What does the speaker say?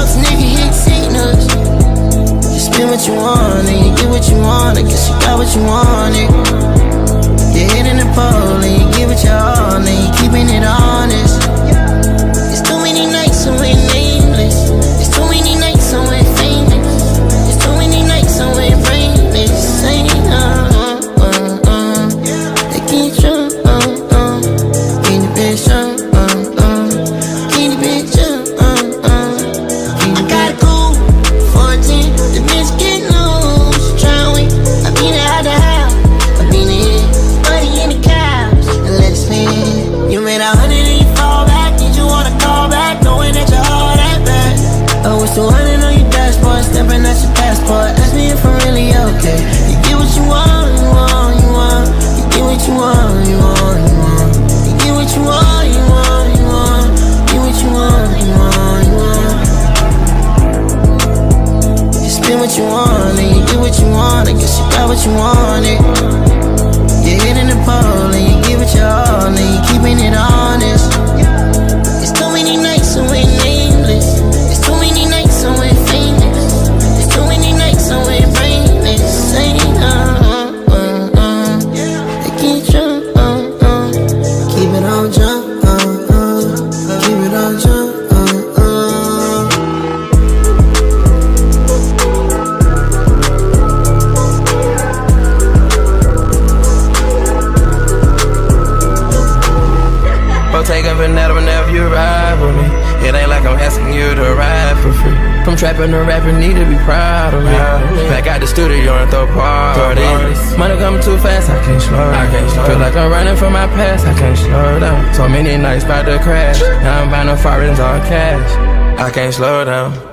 else, nigga, hit signals. You spend what you want and you get what you want. I guess you got what you wanted. You're hitting the pole and you give it your all and you keeping it honest. It's too many nights I went nameless. It's too many nights I went famous. It's too many nights I went brainless. Ain't I can't jump, can't the bitch jump, can't the bitch jump, I got a cool 14, the bitch get loose. Trying win, I been out the house, I been in, buddy in the couch. Let's spin, you made 100 and you fall back. Did you wanna call back, knowing that you're all that bad? Oh, it's 200 on your dashboard, stamping at your passport. Ask me if I'm really okay. You get what you want, you want, you want. You get what you want, you want, you want. You get what you want, you want, you want. You get what you want, you want, you want. You spend what you want and you get what you want. I guess you got what you wanted. You're hitting the pole and you give it your all and you keeping it honest. It's too many nights I went nameless. It's too many nights I went famous. It's too many nights I went brainless. Ain't I can't jump, keep it on jump, keep it on jump. Take a banana whenever you ride with me. It ain't like I'm asking you to ride for free. From trapping to rapping, need to be proud of me. Back out the studio and throw parties. Money coming too fast, I can't slow down. Feel like I'm running from my past, I can't slow down. So many nights about to crash. Now I'm buying a foreign all cash. I can't slow down.